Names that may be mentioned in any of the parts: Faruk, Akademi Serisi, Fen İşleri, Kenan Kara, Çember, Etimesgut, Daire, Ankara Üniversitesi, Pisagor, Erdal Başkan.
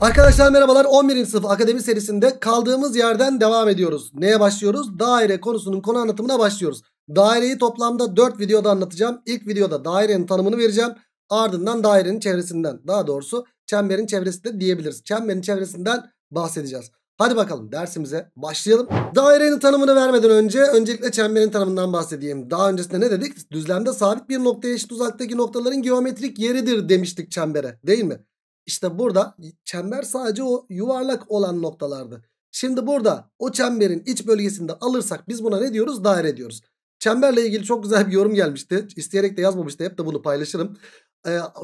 Arkadaşlar merhabalar, 11. sınıf akademi serisinde kaldığımız yerden devam ediyoruz. Neye başlıyoruz? Daire konusunun konu anlatımına başlıyoruz. Daireyi toplamda 4 videoda anlatacağım. İlk videoda dairenin tanımını vereceğim. Ardından dairenin çevresinden, daha doğrusu çemberin çevresi de diyebiliriz. Çemberin çevresinden bahsedeceğiz. Hadi bakalım dersimize başlayalım. Dairenin tanımını vermeden önce öncelikle çemberin tanımından bahsedeyim. Daha öncesinde ne dedik? Düzlemde sabit bir noktaya eşit uzaktaki noktaların geometrik yeridir demiştik çembere, değil mi? İşte burada çember sadece o yuvarlak olan noktalardı. Şimdi burada o çemberin iç bölgesinde alırsak biz buna ne diyoruz? Daire diyoruz. Çemberle ilgili çok güzel bir yorum gelmişti. İsteyerek de yazmamıştı. Hep de bunu paylaşırım.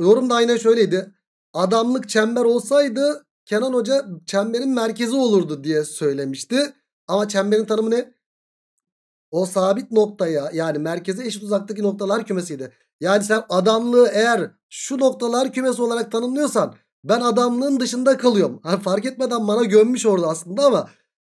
Yorum da aynen şöyleydi. Adamlık çember olsaydı Kenan Hoca çemberin merkezi olurdu diye söylemişti. Ama çemberin tanımı ne? O sabit noktaya, yani merkeze eşit uzaktaki noktalar kümesiydi. Yani sen adamlığı eğer şu noktalar kümesi olarak tanımlıyorsan ben adamlığın dışında kalıyorum. Yani fark etmeden bana gömmüş orada aslında, ama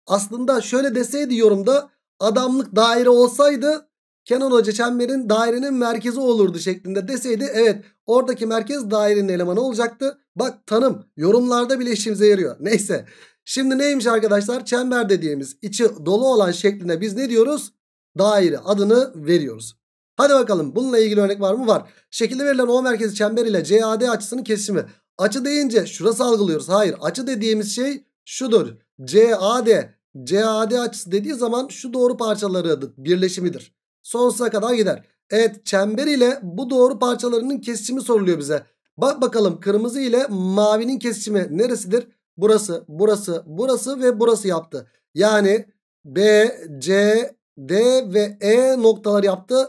aslında şöyle deseydi yorumda, adamlık daire olsaydı Kenan Hoca çemberin dairenin merkezi olurdu şeklinde deseydi, evet oradaki merkez dairenin elemanı olacaktı. Bak, tanım yorumlarda bile işimize yarıyor. Neyse, şimdi neymiş arkadaşlar? Çember dediğimiz içi dolu olan şekline biz ne diyoruz? Daire adını veriyoruz. Hadi bakalım, bununla ilgili örnek var mı? Var. Şekilde verilen O merkezi çember ile CAD açısının kesişimi. Açı deyince şurası algılıyoruz. Hayır, açı dediğimiz şey şudur. CAD açısı dediği zaman şu doğru parçaları birleşimidir. Sonsuza kadar gider. Evet, çember ile bu doğru parçalarının kesişimi soruluyor bize. Bak bakalım, kırmızı ile mavinin kesişimi neresidir? Burası, burası, burası ve burası yaptı. Yani B, C, D ve E noktaları yaptı.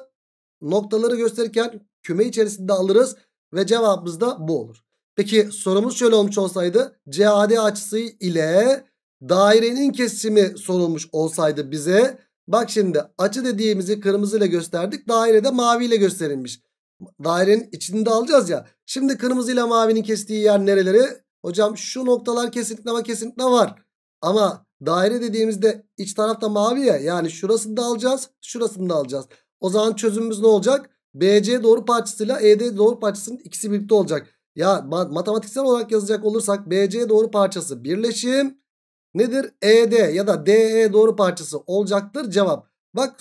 Noktaları gösterirken küme içerisinde alırız ve cevabımız da bu olur. Peki sorumuz şöyle olmuş olsaydı, CAD açısı ile dairenin kesişimi sorulmuş olsaydı bize, bak şimdi açı dediğimizi kırmızı ile gösterdik, dairede mavi ile gösterilmiş. Dairenin içinde alacağız ya. Şimdi kırmızı ile mavinin kestiği yer nereleri? Hocam şu noktalar kesinlikle ama kesinlikle var. Ama daire dediğimizde iç tarafta mavi ya, yani şurasını da alacağız, şurasını da alacağız. O zaman çözümümüz ne olacak? BC doğru parçasıyla ED doğru parçasının ikisi birlikte olacak. Ya matematiksel olarak yazacak olursak BC doğru parçası birleşim nedir? ED ya da DE doğru parçası olacaktır cevap. Bak,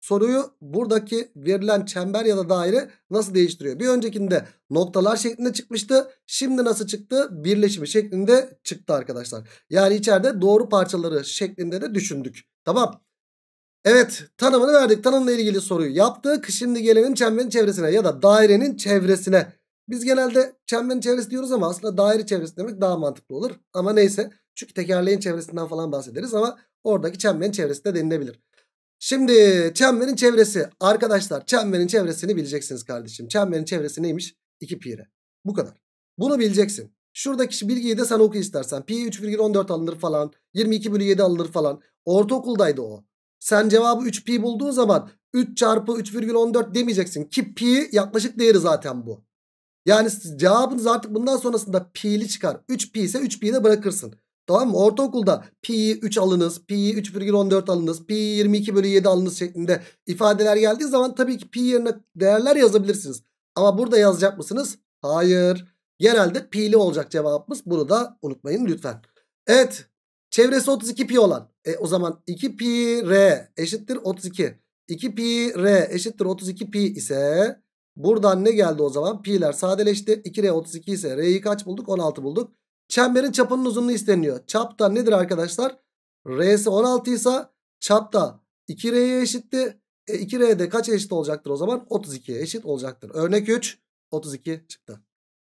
soruyu buradaki verilen çember ya da daire nasıl değiştiriyor? Bir öncekinde noktalar şeklinde çıkmıştı. Şimdi nasıl çıktı? Birleşimi şeklinde çıktı arkadaşlar. Yani içeride doğru parçaları şeklinde de düşündük. Tamam. Evet, tanımını verdik. Tanımla ilgili soruyu yaptık. Şimdi gelelim çemberin çevresine ya da dairenin çevresine. Biz genelde çemberin çevresi diyoruz ama aslında daire çevresi demek daha mantıklı olur. Ama neyse, çünkü tekerleğin çevresinden falan bahsederiz ama oradaki çemberin çevresi de denilebilir. Şimdi çemberin çevresi arkadaşlar, çemberin çevresini bileceksiniz kardeşim. Çemberin çevresi neymiş? 2 pi r. Bu kadar. Bunu bileceksin. Şuradaki bilgiyi de sen oku istersen. Pi 3,14 alınır falan. 22/7 alınır falan. Ortaokuldaydı o. Sen cevabı 3 pi bulduğun zaman 3 çarpı 3,14 demeyeceksin ki pi yaklaşık değeri zaten bu. Yani cevabınız artık bundan sonrasında pi'li çıkar. 3 pi ise 3 pi'yi de bırakırsın. Tamam mı? Ortaokulda pi'yi 3 alınız, pi'yi 3,14 alınız, pi'yi 22/7 alınız şeklinde ifadeler geldiği zaman tabii ki pi yerine değerler yazabilirsiniz. Ama burada yazacak mısınız? Hayır. Genelde pi'li olacak cevabımız. Bunu da unutmayın lütfen. Evet. Çevresi 32 pi olan. O zaman 2 pi r eşittir 32. 2 pi r eşittir 32 pi ise buradan ne geldi o zaman? Pi'ler sadeleşti. 2r 32 ise r'yi kaç bulduk? 16 bulduk. Çemberin çapının uzunluğu isteniyor. Çapta nedir arkadaşlar? R'si 16 ise çapta 2r'ye eşitti. 2r'de kaç eşit olacaktır o zaman? 32'ye eşit olacaktır. Örnek 3, 32 çıktı.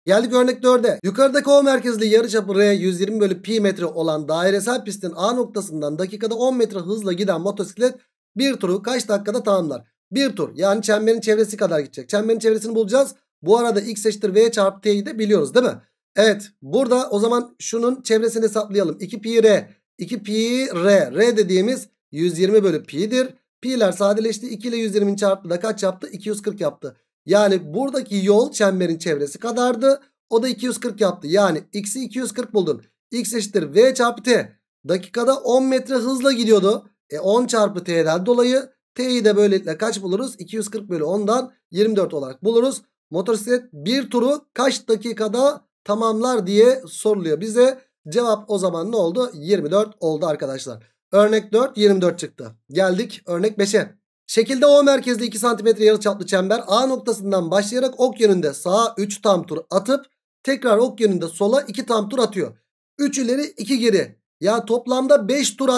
Geldik örnek 4'e. Yukarıdaki O merkezli yarıçapı R 120/pi metre olan dairesel pistin A noktasından dakikada 10 metre hızla giden motosiklet bir turu kaç dakikada tamamlar? Bir tur, yani çemberin çevresi kadar gidecek. Çemberin çevresini bulacağız. Bu arada x eşittir v çarpı t'yi de biliyoruz değil mi? Evet, burada o zaman şunun çevresini hesaplayalım. 2 pi r. 2 pi r. R dediğimiz 120/pi'dir. Pi'ler sadeleşti. 2 ile 120'nin çarpımı da kaç yaptı? 240 yaptı. Yani buradaki yol çemberin çevresi kadardı. O da 240 yaptı. Yani x'i 240 buldun. X eşittir v çarpı t. Dakikada 10 metre hızla gidiyordu. 10 çarpı t'den dolayı t'yi de böylelikle kaç buluruz? 240/10'dan 24 olarak buluruz. Motosiklet bir turu kaç dakikada tamamlar diye soruluyor bize. Cevap o zaman ne oldu? 24 oldu arkadaşlar. Örnek 4, 24 çıktı. Geldik örnek 5'e. Şekilde O merkezli 2 cm yarıçaplı çember A noktasından başlayarak ok yönünde sağa 3 tam tur atıp tekrar ok yönünde sola 2 tam tur atıyor. 3 ileri 2 geri. Ya toplamda 5 tur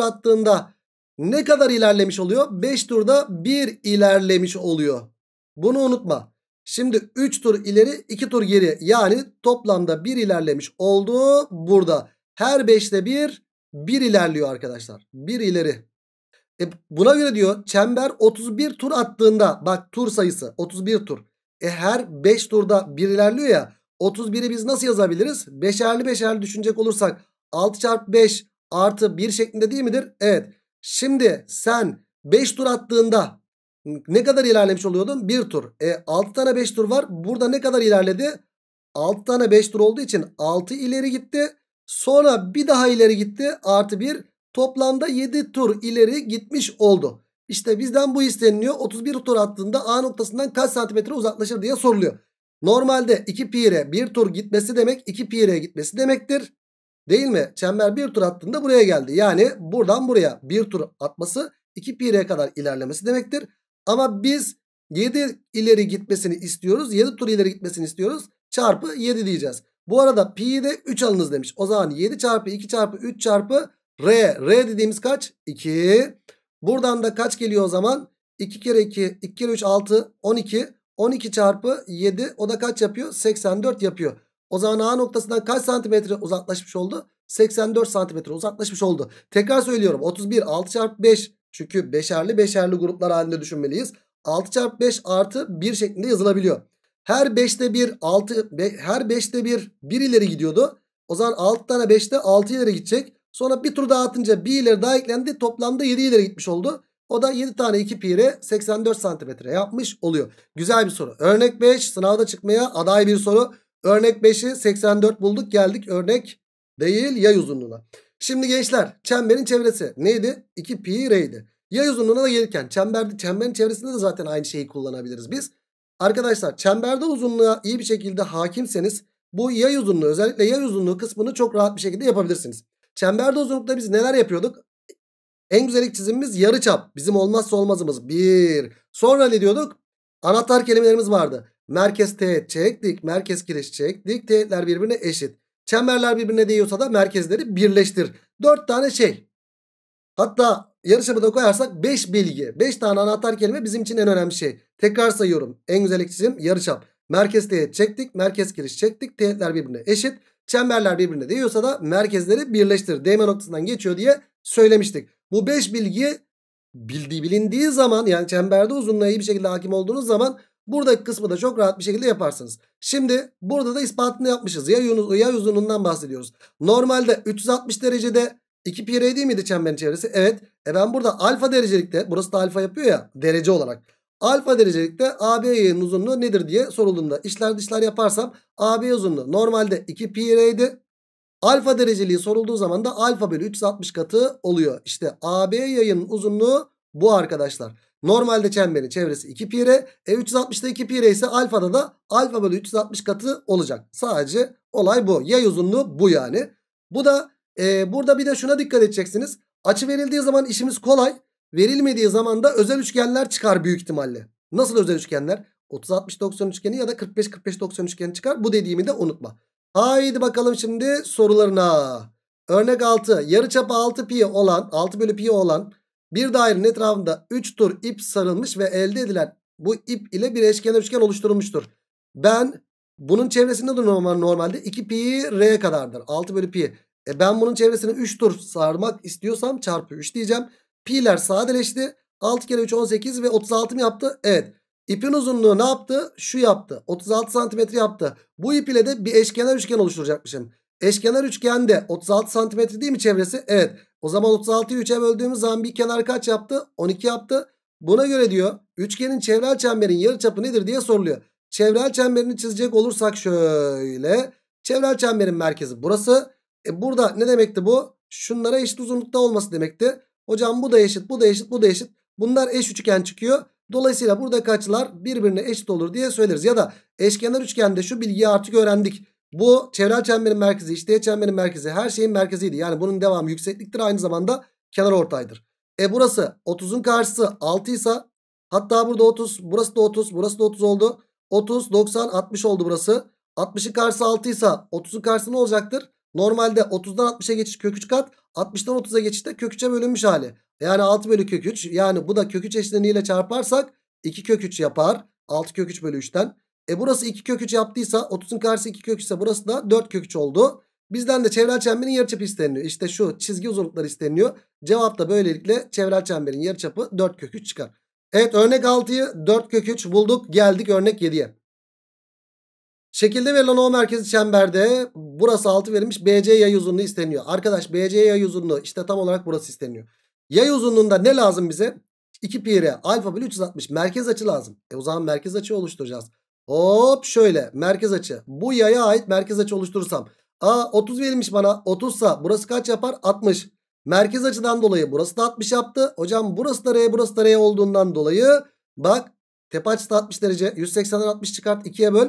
attığında ne kadar ilerlemiş oluyor? 5 turda 1 ilerlemiş oluyor. Bunu unutma. Şimdi 3 tur ileri 2 tur geri. Yani toplamda 1 ilerlemiş oldu burada. Her 5'te 1 ilerliyor arkadaşlar. 1 ileri. Buna göre diyor çember 31 tur attığında, bak tur sayısı 31 tur. Her 5 turda 1 ilerliyor ya. 31'i biz nasıl yazabiliriz? 5'erli 5'erli düşünecek olursak 6 çarpı 5 artı 1 şeklinde değil midir? Evet. Şimdi sen 5 tur attığında ne kadar ilerlemiş oluyordun? 1 tur. 6 tane 5 tur var. Burada ne kadar ilerledi? 6 tane 5 tur olduğu için 6 ileri gitti. Sonra bir daha ileri gitti. Artı 1. Toplamda 7 tur ileri gitmiş oldu. İşte bizden bu isteniliyor. 31 tur attığında A noktasından kaç santimetre uzaklaşır diye soruluyor. Normalde 2 pi'ye 1 tur gitmesi demek 2 pi'ye gitmesi demektir. Değil mi? Çember 1 tur attığında buraya geldi. Yani buradan buraya 1 tur atması 2 pi'ye kadar ilerlemesi demektir. Ama biz 7 ileri gitmesini istiyoruz. 7 tur ileri gitmesini istiyoruz. Çarpı 7 diyeceğiz. Bu arada pi'yi de 3 alınız demiş. O zaman 7 çarpı 2 çarpı 3 çarpı R. R dediğimiz kaç? 2. Buradan da kaç geliyor o zaman? 2 kere 2, 2 kere 3, 6, 12. 12 çarpı 7. O da kaç yapıyor? 84 yapıyor. O zaman A noktasından kaç santimetre uzaklaşmış oldu? 84 santimetre uzaklaşmış oldu. Tekrar söylüyorum. 31, 6 çarpı 5. Çünkü 5'erli 5'erli gruplar halinde düşünmeliyiz. 6 çarpı 5 artı 1 şeklinde yazılabiliyor. Her 5'te 1, 6, her 5'te 1, 1 ileri gidiyordu. O zaman 6 tane 5'te 6 ileri gidecek. Sonra bir tur daha atınca bir ileri daha eklendi. Toplamda 7 ileri gitmiş oldu. O da 7 tane 2 pi'ye 84 santimetre yapmış oluyor. Güzel bir soru. Örnek 5 sınavda çıkmaya aday bir soru. Örnek 5'i 84 bulduk, geldik örnek değil yay uzunluğuna. Şimdi gençler çemberin çevresi neydi? 2 pi'ydi. Yay uzunluğuna da gelirken çemberin çevresinde de zaten aynı şeyi kullanabiliriz biz. Arkadaşlar çemberde uzunluğa iyi bir şekilde hakimseniz bu yay uzunluğu, özellikle yay uzunluğu kısmını çok rahat bir şekilde yapabilirsiniz. Çemberde uzunlukta biz neler yapıyorduk? En güzel ilk çizimimiz yarıçap. Bizim olmazsa olmazımız 1. Sonra ne diyorduk? Anahtar kelimelerimiz vardı. Merkez teğet çektik. Merkez kireç çektik. Teğetler birbirine eşit. Çemberler birbirine değiyorsa da merkezleri birleştir. 4 tane şey. Hatta yarıçapı da koyarsak 5 bilgi. 5 tane anahtar kelime bizim için en önemli şey. Tekrar sayıyorum. En güzel ilk çizim yarıçap. Merkez teğet çektik. Merkez kireç çektik. Teğetler birbirine eşit. Çemberler birbirine değiyorsa da merkezleri birleştir. Değme noktasından geçiyor diye söylemiştik. Bu 5 bilgi bilindiği zaman, yani çemberde uzunluğa iyi bir şekilde hakim olduğunuz zaman buradaki kısmı da çok rahat bir şekilde yaparsınız. Şimdi burada da ispatını yapmışız. Yay uzunluğundan bahsediyoruz. Normalde 360 derecede 2 pi r değil miydi çemberin çevresi? Evet. Ben burada alfa derecelikte, burası da alfa yapıyor ya derece olarak. Alfa derecelikte AB yayının uzunluğu nedir diye sorulduğunda işler dışlar yaparsam AB uzunluğu normalde 2 pi r'ydi. Alfa dereceliği sorulduğu zaman da alfa bölü 360 katı oluyor. İşte AB yayının uzunluğu bu arkadaşlar. Normalde çemberin çevresi 2 pi r. 360'da 2 pi r ise alfada da alfa bölü 360 katı olacak. Sadece olay bu. Yay uzunluğu bu yani. Bu da burada bir de şuna dikkat edeceksiniz. Açı verildiği zaman işimiz kolay. Verilmediği zaman da özel üçgenler çıkar büyük ihtimalle. Nasıl özel üçgenler? 30-60-90 üçgeni ya da 45-45-90 üçgeni çıkar. Bu dediğimi de unutma. Haydi bakalım şimdi sorularına. Örnek 6. Yarıçapı 6 bölü pi olan bir dairenin etrafında 3 tur ip sarılmış ve elde edilen bu ip ile bir eşkenar üçgen oluşturulmuştur. Ben bunun çevresinde de normalde 2 pi r'ye kadardır. 6 bölü pi. Ben bunun çevresini 3 tur sarmak istiyorsam çarpı 3 diyeceğim. Pi'ler sadeleşti. 6 kere 3 18 ve 36 mı yaptı? Evet. İpin uzunluğu ne yaptı? Şu yaptı. 36 santimetre yaptı. Bu ip ile de bir eşkenar üçgen oluşturacakmışım. Eşkenar üçgende 36 santimetre değil mi çevresi? Evet. O zaman 36'yı 3'e böldüğümüz zaman bir kenar kaç yaptı? 12 yaptı. Buna göre diyor üçgenin çevrel çemberin yarıçapı nedir diye soruluyor. Çevrel çemberini çizecek olursak şöyle. Çevrel çemberin merkezi burası. Burada ne demekti bu? Şunlara eşit uzunlukta olması demekti. Hocam bu da eşit, bu da eşit, bu da eşit. Bunlar eş üçgen çıkıyor. Dolayısıyla buradaki açılar birbirine eşit olur diye söyleriz. Ya da eşkenar üçgende şu bilgiyi artık öğrendik. Bu çevrel çemberin merkezi, içteğet çemberin merkezi, her şeyin merkeziydi. Yani bunun devamı yüksekliktir, aynı zamanda kenarortaydır. Burası 30'un karşısı 6 ise, hatta burada 30, burası da 30, burası da 30 oldu. 30, 90, 60 oldu burası. 60'ın karşısı 6 ise 30'un karşısı ne olacaktır? Normalde 30'dan 60'a geçiş kök 3 kat, 60'dan 30'a geçiş de kök 3'e bölünmüş hali. Yani 6 bölü kök 3, yani bu da kök 3 eşleniğiyle çarparsak 2 kök 3 yapar. 6 kök 3 bölü 3'ten. Burası 2 kök 3 yaptıysa, 30'un karşısı 2 kök 3 ise burası da 4 kök 3 oldu. Bizden de çevrel çemberin yarıçapı isteniliyor. İşte şu çizgi uzunlukları isteniliyor. Cevap da böylelikle çevrel çemberin yarıçapı 4 kök 3 çıkar. Evet, örnek 6'yı 4 kök 3 bulduk. Geldik örnek 7'ye. Şekilde verilen O merkezi çemberde burası 6 verilmiş, BC yay uzunluğu isteniyor. Arkadaş, BC yay uzunluğu işte tam olarak burası isteniyor. Yay uzunluğunda ne lazım bize? 2 pi r alfa bölü 360 merkez açı lazım. O zaman merkez açı oluşturacağız. Hop şöyle merkez açı. Bu yaya ait merkez açı oluşturursam. 30 verilmiş bana. 30 sa burası kaç yapar? 60. Merkez açıdan dolayı burası da 60 yaptı. Hocam burası da r, burası da r olduğundan dolayı bak tepe açısı da 60 derece. 180'den 60 çıkart, 2'ye böl.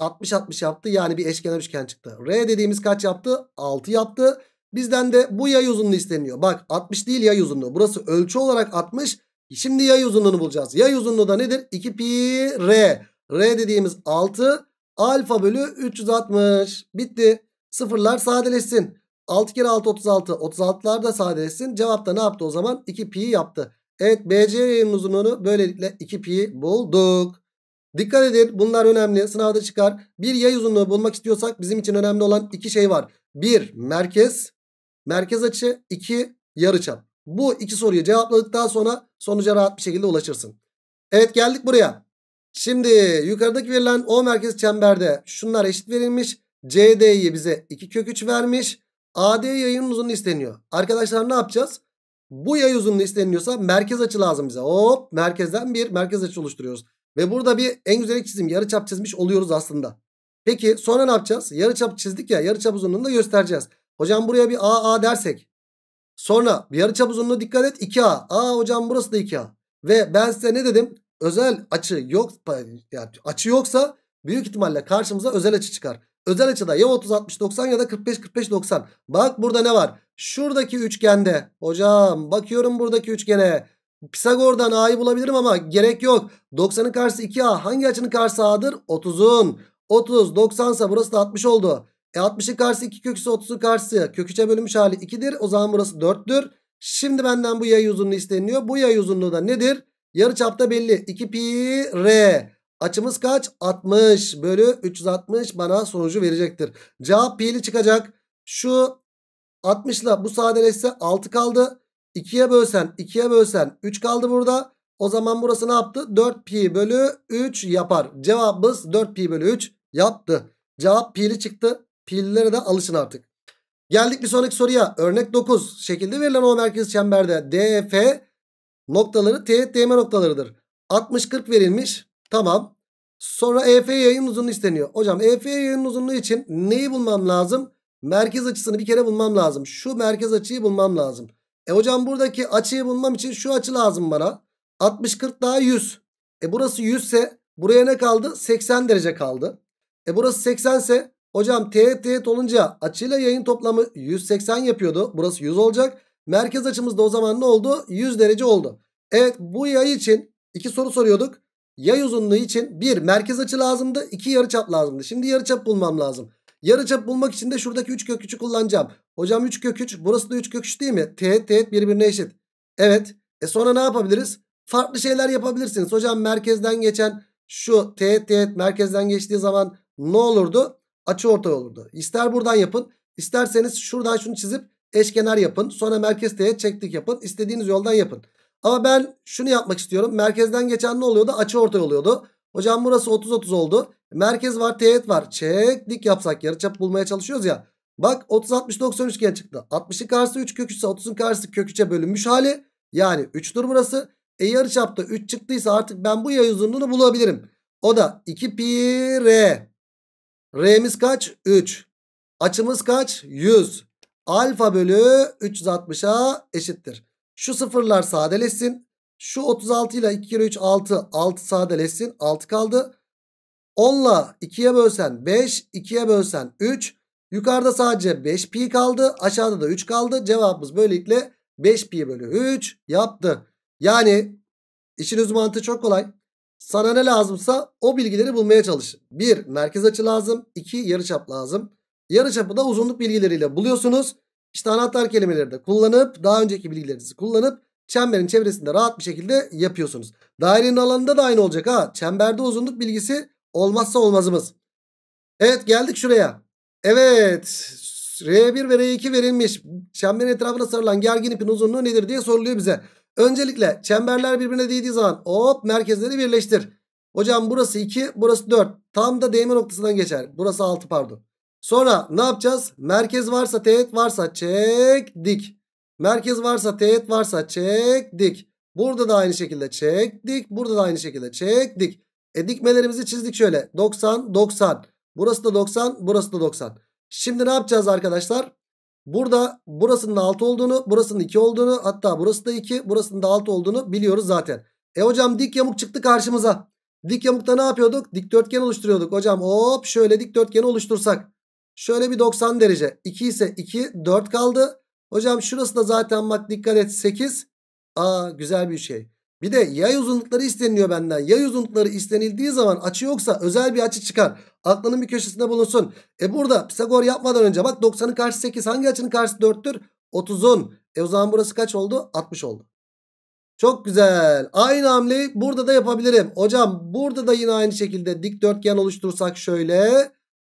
60-60 yaptı. Yani bir eşkenar üçgen çıktı. R dediğimiz kaç yaptı? 6 yaptı. Bizden de bu yay uzunluğu isteniyor. Bak 60 değil yay uzunluğu. Burası ölçü olarak 60. Şimdi yay uzunluğunu bulacağız. Yay uzunluğu da nedir? 2 pi r. R dediğimiz 6 alfa bölü 360. Bitti. Sıfırlar sadeleşsin. 6 kere 6 36. 36'lar da sadeleşsin. Cevap da ne yaptı o zaman? 2 pi yaptı. Evet, BC yayının uzunluğunu böylelikle 2 pi bulduk. Dikkat edin, bunlar önemli, sınavda çıkar. Bir yay uzunluğu bulmak istiyorsak bizim için önemli olan iki şey var. Bir, merkez açı. İki, yarıçap. Bu iki soruyu cevapladıktan sonra sonuca rahat bir şekilde ulaşırsın. Evet, geldik buraya. Şimdi yukarıdaki verilen O merkez çemberde şunlar eşit verilmiş. CD'yi bize 2 kök 3 vermiş. AD yayının uzunluğu isteniyor. Arkadaşlar ne yapacağız? Bu yay uzunluğu isteniliyorsa merkez açı lazım bize. Hop, merkezden bir merkez açı oluşturuyoruz. Ve burada bir en güzel çizim, yarıçap çizmiş oluyoruz aslında. Peki sonra ne yapacağız? Yarıçap çizdik ya, yarıçap uzunluğunu da göstereceğiz. Hocam buraya bir AA dersek. Sonra yarıçap uzunluğu dikkat et 2A. Aa hocam burası da 2A. Ve ben size ne dedim? Özel açı yok, yani açı yoksa büyük ihtimalle karşımıza özel açı çıkar. Özel açıda ya 30-60-90 ya da 45-45-90. Bak burada ne var? Şuradaki üçgende. Hocam bakıyorum buradaki üçgene. Pisagor'dan A'yı bulabilirim ama gerek yok. 90'ın karşısı 2A. Hangi açının karşısı A'dır? 30'un. 30, 90 ise burası da 60 oldu. 60'ın karşısı 2 kök 3 ise 30'un karşısı kök 3'e bölünmüş hali 2'dir. O zaman burası 4'tür. Şimdi benden bu yay uzunluğu isteniyor. Bu yay uzunluğu da nedir? Yarıçapta belli. 2 pi r. Açımız kaç? 60 bölü 360 bana sonucu verecektir. Cevap pi'li çıkacak. Şu 60 ile bu sadeleşse 6 kaldı. 2'ye bölsen 3 kaldı burada. O zaman burası ne yaptı? 4 pi bölü 3 yapar. Cevabımız 4 pi bölü 3 yaptı. Cevap pi'li çıktı. Pi'lilere de alışın artık. Geldik bir sonraki soruya. Örnek 9. Şekilde verilen O merkezi çemberde DF noktaları teğet değme noktalarıdır. 60-40 verilmiş. Tamam. Sonra EF yayının uzunluğu isteniyor. Hocam EF yayının uzunluğu için neyi bulmam lazım? Merkez açısını bir kere bulmam lazım. Şu merkez açıyı bulmam lazım. Hocam buradaki açıyı bulmam için şu açı lazım bana. 60-40 daha 100. Burası 100 ise buraya ne kaldı? 80 derece kaldı. Burası 80 ise hocam teğet teğet olunca açıyla yayın toplamı 180 yapıyordu. Burası 100 olacak. Merkez açımız da o zaman ne oldu? 100 derece oldu. Evet, bu yay için iki soru soruyorduk. Yay uzunluğu için bir merkez açı lazımdı, iki yarıçap lazımdı. Şimdi yarıçap bulmam lazım. Yarıçap bulmak için de şuradaki 3 kök 3'ü kullanacağım. Hocam 3 kök 3. Burası da 3 kök 3 değil mi? Teğet teğet birbirine eşit. Evet. Sonra ne yapabiliriz? Farklı şeyler yapabilirsiniz. Hocam merkezden geçen şu teğet teğet merkezden geçtiği zaman ne olurdu? Açıortay olurdu. İster buradan yapın. İsterseniz şuradan şunu çizip eşkenar yapın. Sonra merkez teğet çektik yapın. İstediğiniz yoldan yapın. Ama ben şunu yapmak istiyorum. Merkezden geçen ne oluyordu? Açıortay oluyordu. Hocam burası 30-30 oldu. Merkez var, teğet var. Çek dik yapsak, yarıçap bulmaya çalışıyoruz ya. Bak 30-60-90 üçgen çıktı. 60'ın karşısı 3 kök 3 ise 30'un karşısı kök 3'e bölünmüş hali. Yani 3'tür burası. Yarıçapta 3 çıktıysa artık ben bu yay uzunluğunu bulabilirim. O da 2 pi r. R'miz kaç? 3. Açımız kaç? 100. Alfa bölü 360'a eşittir. Şu sıfırlar sadeleşsin. Şu 36 ile 2 kere 3 6. 6 sadeleşsin. 6 kaldı. 10 ile 2'ye bölsen 5. 2'ye bölsen 3. Yukarıda sadece 5 pi kaldı. Aşağıda da 3 kaldı. Cevabımız böylelikle 5 pi bölü 3 yaptı. Yani işin mantığı çok kolay. Sana ne lazımsa o bilgileri bulmaya çalış. 1. Merkez açı lazım. 2. Yarıçap lazım. Yarıçapı da uzunluk bilgileriyle buluyorsunuz. İşte anahtar kelimeleri de kullanıp daha önceki bilgilerinizi kullanıp çemberin çevresinde rahat bir şekilde yapıyorsunuz. Dairenin alanında da aynı olacak ha. Çemberde uzunluk bilgisi olmazsa olmazımız. Evet, geldik şuraya. Evet, R1 ve R2 verilmiş. Çemberin etrafına sarılan gergin ipin uzunluğu nedir diye soruluyor bize. Öncelikle çemberler birbirine değdiği zaman hop merkezleri birleştir. Hocam burası 2, burası 4. Tam da değme noktasından geçer. Burası 6 pardon. Sonra ne yapacağız? Merkez varsa teğet varsa çek dik. Merkez varsa teğet varsa çek dik. Burada da aynı şekilde çek dik. Burada da aynı şekilde çek dik. Dikmelerimizi çizdik şöyle. 90, 90. Burası da 90, burası da 90. Şimdi ne yapacağız arkadaşlar? Burada burasının 6 olduğunu, burasının 2 olduğunu, hatta burası da 2, burasının da 6 olduğunu biliyoruz zaten. Hocam dik yamuk çıktı karşımıza. Dik yamukta ne yapıyorduk? Dikdörtgen oluşturuyorduk. Hocam hop şöyle dikdörtgeni oluştursak. Şöyle bir 90 derece. 2 ise 2, 4 kaldı. Hocam şurası da zaten bak dikkat et 8. Aa, güzel bir şey. Bir de yay uzunlukları isteniliyor benden. Yay uzunlukları istenildiği zaman açı yoksa özel bir açı çıkar. Aklının bir köşesinde bulunsun. Burada Pisagor yapmadan önce bak 90'ın karşısı 8. Hangi açının karşısı 4'tür? 30'un. O zaman burası kaç oldu? 60 oldu. Çok güzel. Aynı hamleyi burada da yapabilirim. Hocam burada da yine aynı şekilde dikdörtgen oluşturursak şöyle.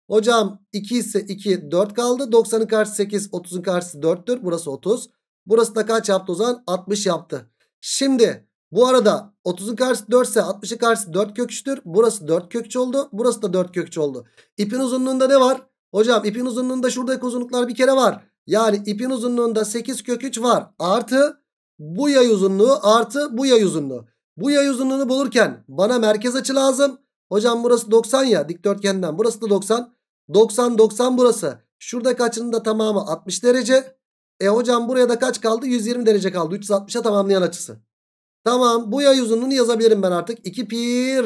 Hocam 2 ise 2, 4 kaldı. 90'ın karşısı 8, 30'un karşısı 4'tür. Burası 30. Burası da kaç yaptı o zaman? 60 yaptı. Şimdi bu arada 30'un karşısı 4 ise 60'ın karşısı 4 kök 3'tür. Burası 4 kök 3 oldu. Burası da 4 kök 3 oldu. İpin uzunluğunda ne var? Hocam ipin uzunluğunda şuradaki uzunluklar bir kere var. Yani ipin uzunluğunda 8 kök 3 var. Artı bu yay uzunluğu artı bu yay uzunluğu. Bu yay uzunluğunu bulurken bana merkez açı lazım. Hocam burası 90 ya dikdörtgenden. Burası da 90. 90 90 burası. Şuradaki açının da tamamı 60 derece. Hocam buraya da kaç kaldı? 120 derece kaldı. 360'a tamamlayan açısı. Tamam, bu yay uzunluğunu yazabilirim ben artık. 2 pi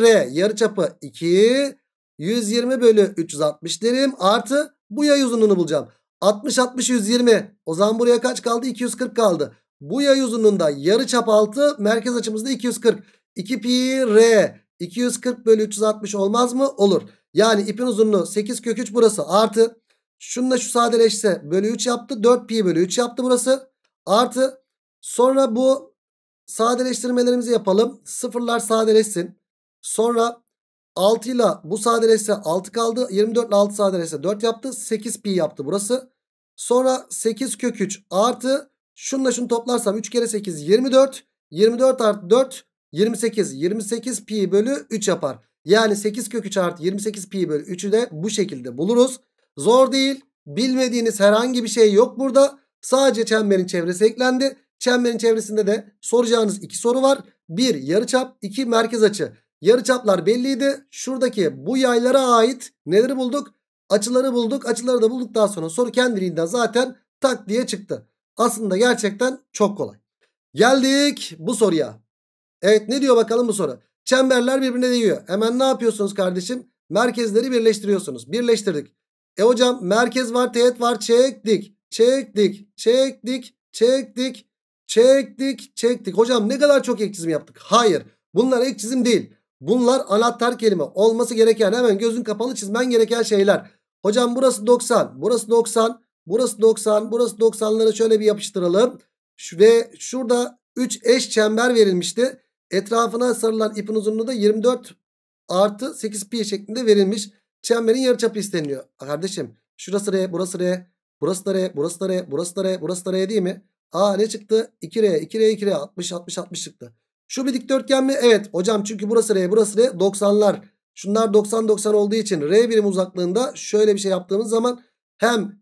r yarıçapı 2 120 bölü 360 derim. Artı bu yay uzunluğunu bulacağım. 60 60 120. O zaman buraya kaç kaldı? 240 kaldı. Bu yay uzunluğunda yarıçap 6, merkez açımızda 240. 2 pi r 240 bölü 360 olmaz mı? Olur. Yani ipin uzunluğu 8 kök 3 burası artı şununla şu sadeleşse bölü 3 yaptı. 4 pi bölü 3 yaptı burası. Artı sonra bu sadeleştirmelerimizi yapalım. Sıfırlar sadeleşsin. Sonra 6 ile bu sadeleşse 6 kaldı. 24 ile 6 sadeleşse 4 yaptı. 8 pi yaptı burası. Sonra 8 kök 3 artı şununla şunu toplarsam 3 kere 8 24. 24 artı 4 28. 28 pi bölü 3 yapar. Yani 8 kök 3 artı 28 pi bölü 3'ü de bu şekilde buluruz. Zor değil. Bilmediğiniz herhangi bir şey yok burada. Sadece çemberin çevresi eklendi. Çemberin çevresinde de soracağınız iki soru var. 1. Yarıçap. 2. Merkez açı. Yarıçaplar belliydi. Şuradaki bu yaylara ait neleri bulduk? Açıları bulduk. Açıları da bulduktan sonra soru kendiliğinden zaten tak diye çıktı. Aslında gerçekten çok kolay. Geldik bu soruya. Evet, ne diyor bakalım bu soru? Çemberler birbirine değiyor. Hemen ne yapıyorsunuz kardeşim? Merkezleri birleştiriyorsunuz. Birleştirdik. Hocam merkez var, teğet var. Çektik. Çektik. Çektik. Çektik. Çektik. Çektik. Hocam ne kadar çok ek çizim yaptık. Hayır. Bunlar ek çizim değil. Bunlar anahtar kelime. Olması gereken, hemen gözün kapalı çizmen gereken şeyler. Hocam burası 90. Burası 90. Burası 90. Burası 90'ları şöyle bir yapıştıralım. Ve şurada 3 eş çember verilmişti. Etrafına sarılan ipin uzunluğu da 24 artı 8 pi şeklinde verilmiş. Çemberin yarıçapı isteniliyor. Kardeşim şurası R, burası R, burası da R, burası da R, burası da R, burası da R değil mi? Aa, ne çıktı? 2R, 2R, 2R, 60, 60, 60 çıktı. Şu bir dikdörtgen mi? Evet hocam, çünkü burası R, burası R, 90'lar. Şunlar 90, 90 olduğu için R birim uzaklığında şöyle bir şey yaptığımız zaman hem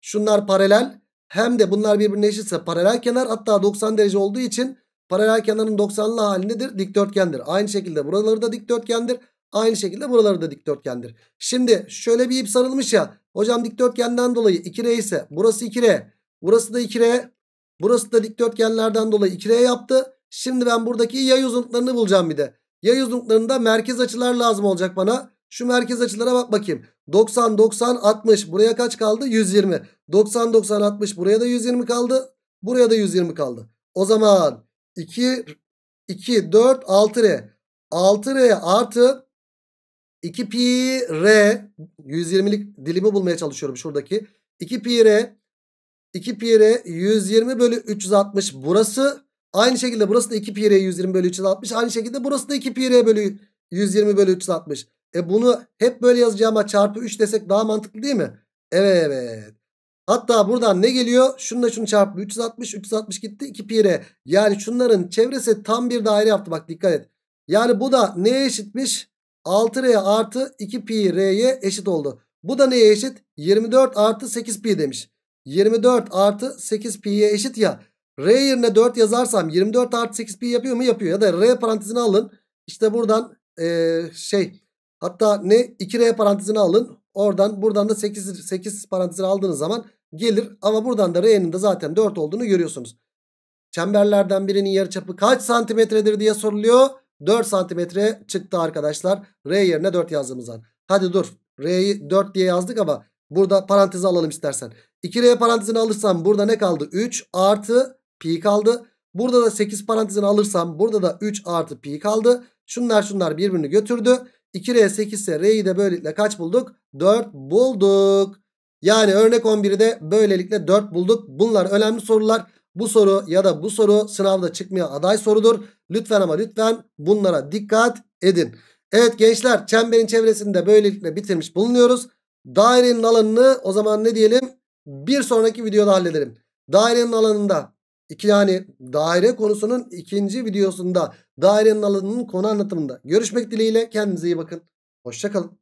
şunlar paralel hem de bunlar birbirine eşitse paralel kenar, hatta 90 derece olduğu için paralel kenarın 90'lı halindedir, dikdörtgendir. Aynı şekilde buraları da dikdörtgendir. Aynı şekilde buraları da dikdörtgendir. Şimdi şöyle bir ip sarılmış ya. Hocam dikdörtgenden dolayı 2R ise burası 2R. Burası da 2R. Burası da dikdörtgenlerden dolayı 2R yaptı. Şimdi ben buradaki yay uzunluklarını bulacağım bir de. Yay uzunluklarında merkez açılar lazım olacak bana. Şu merkez açılara bak bakayım. 90, 90, 60. Buraya kaç kaldı? 120. 90, 90, 60. Buraya da 120 kaldı. Buraya da 120 kaldı. O zaman 2, 4, 6R. 6R artı 2 pi R. 120'lik dilimi bulmaya çalışıyorum şuradaki. 2 pi R. 2 pi R 120 bölü 360 burası. Aynı şekilde burası da 2 pi R 120 bölü 360. Aynı şekilde burası da 2 pi R bölü 120 bölü 360. Bunu hep böyle yazacağıma çarpı 3 desek daha mantıklı değil mi? Evet. Hatta buradan ne geliyor? Şununla şunu çarpı 360. 360 gitti 2 pi R. Yani şunların çevresi tam bir daire yaptı. Bak dikkat et. Yani bu da neye eşitmiş? 6 R artı 2 pi R'ye eşit oldu. Bu da neye eşit? 24 artı 8 pi demiş. 24 artı 8 pi'ye eşit ya. R yerine 4 yazarsam 24 artı 8 pi yapıyor mu? Yapıyor. Ya da R parantezini alın. İşte buradan hatta ne? 2R parantezini alın. Buradan da 8 parantezini aldığınız zaman gelir. Ama buradan da R'nin de zaten 4 olduğunu görüyorsunuz. Çemberlerden birinin yarıçapı kaç santimetredir diye soruluyor. 4 santimetre çıktı arkadaşlar. R yerine 4 yazdığımız an. Hadi dur. R'yi 4 diye yazdık ama burada parantezi alalım istersen. 2R parantezini alırsam burada ne kaldı? 3 artı pi kaldı. Burada da 8 parantezini alırsam burada da 3 artı pi kaldı. Şunlar birbirini götürdü. 2R 8 ise R'yi de böylelikle kaç bulduk? 4 bulduk. Yani örnek 11'i de böylelikle 4 bulduk. Bunlar önemli sorular. Bu soru ya da bu soru sınavda çıkmaya aday sorudur. Lütfen ama lütfen bunlara dikkat edin. Evet gençler, çemberin çevresini de böylelikle bitirmiş bulunuyoruz. Dairenin alanını o zaman ne diyelim? Bir sonraki videoda halledelim. Dairenin alanında yani daire konusunun ikinci videosunda dairenin alanının konu anlatımında görüşmek dileğiyle. Kendinize iyi bakın. Hoşça kalın.